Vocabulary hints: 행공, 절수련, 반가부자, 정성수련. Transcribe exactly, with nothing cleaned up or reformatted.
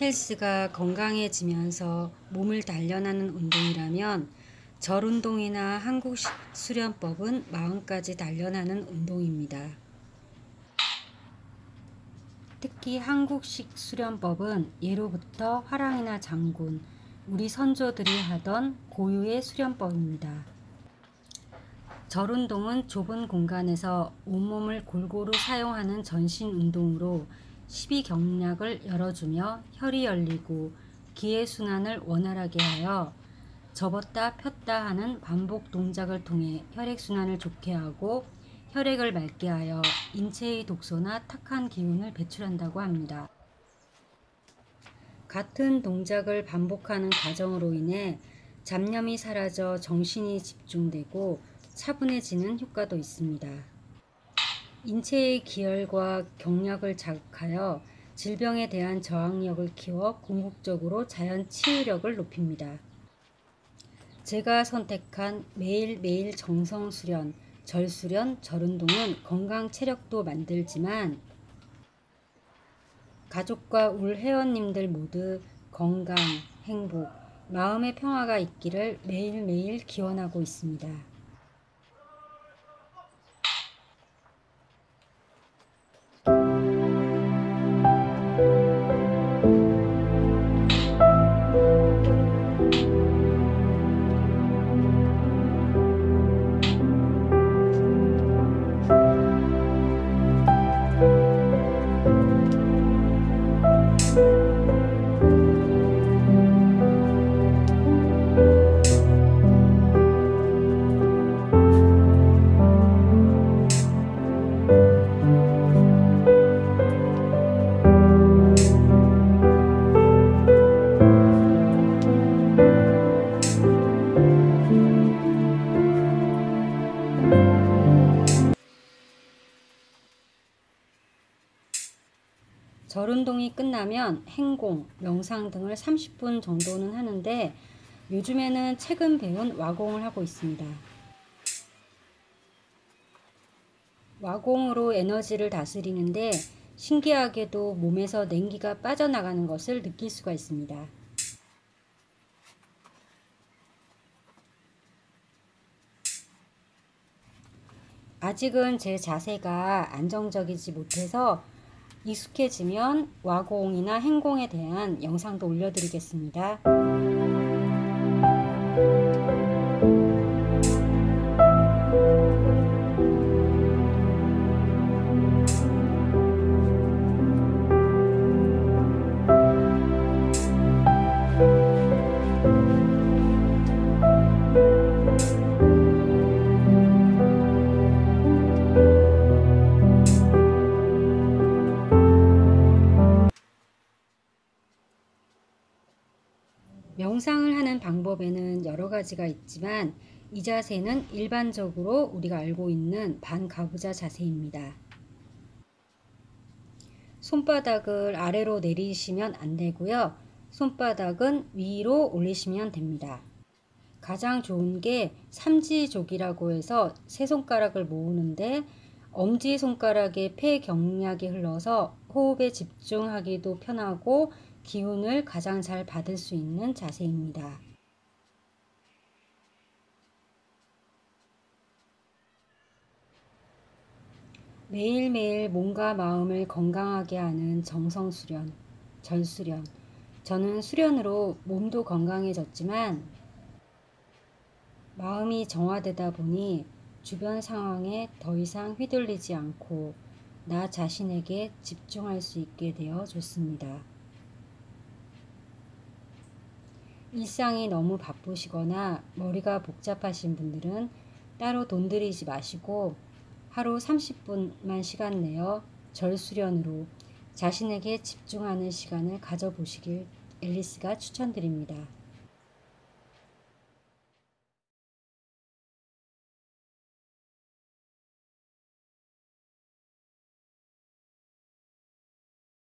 헬스가 건강해지면서 몸을 단련하는 운동이라면 절운동이나 한국 수련법은 마음까지 단련하는 운동입니다. 특히 한국식 수련법은 예로부터 화랑이나 장군, 우리 선조들이 하던 고유의 수련법입니다. 절운동은 좁은 공간에서 온몸을 골고루 사용하는 전신 운동으로 십이경락을 열어주며 혈이 열리고 기의 순환을 원활하게 하여 접었다 폈다 하는 반복 동작을 통해 혈액순환을 좋게 하고 혈액을 맑게 하여 인체의 독소나 탁한 기운을 배출한다고 합니다. 같은 동작을 반복하는 과정으로 인해 잡념이 사라져 정신이 집중되고 차분해지는 효과도 있습니다. 인체의 기혈과 경락을 자극하여 질병에 대한 저항력을 키워 궁극적으로 자연 치유력을 높입니다. 제가 선택한 매일매일 정성수련, 절수련, 절운동은 건강 체력도 만들지만 가족과 울 회원님들 모두 건강, 행복, 마음의 평화가 있기를 매일매일 기원하고 있습니다. 절운동이 끝나면 행공, 명상 등을 삼십 분 정도는 하는데 요즘에는 최근 배운 와공을 하고 있습니다. 와공으로 에너지를 다스리는데 신기하게도 몸에서 냉기가 빠져나가는 것을 느낄 수가 있습니다. 아직은 제 자세가 안정적이지 못해서 익숙해지면 와공이나 행공에 대한 영상도 올려드리겠습니다. 명상을 하는 방법에는 여러 가지가 있지만 이 자세는 일반적으로 우리가 알고 있는 반가부자 자세입니다. 손바닥을 아래로 내리시면 안 되고요. 손바닥은 위로 올리시면 됩니다. 가장 좋은 게 삼지족이라고 해서 세 손가락을 모으는데 엄지손가락에 폐경락이 흘러서 호흡에 집중하기도 편하고 기운을 가장 잘 받을 수 있는 자세입니다. 매일매일 몸과 마음을 건강하게 하는 정성수련, 절수련. 저는 수련으로 몸도 건강해졌지만 마음이 정화되다 보니 주변 상황에 더 이상 휘둘리지 않고 나 자신에게 집중할 수 있게 되어 좋습니다. 일상이 너무 바쁘시거나 머리가 복잡하신 분들은 따로 돈 들이지 마시고 하루 삼십 분만 시간 내어 절수련으로 자신에게 집중하는 시간을 가져보시길 앨리스가 추천드립니다.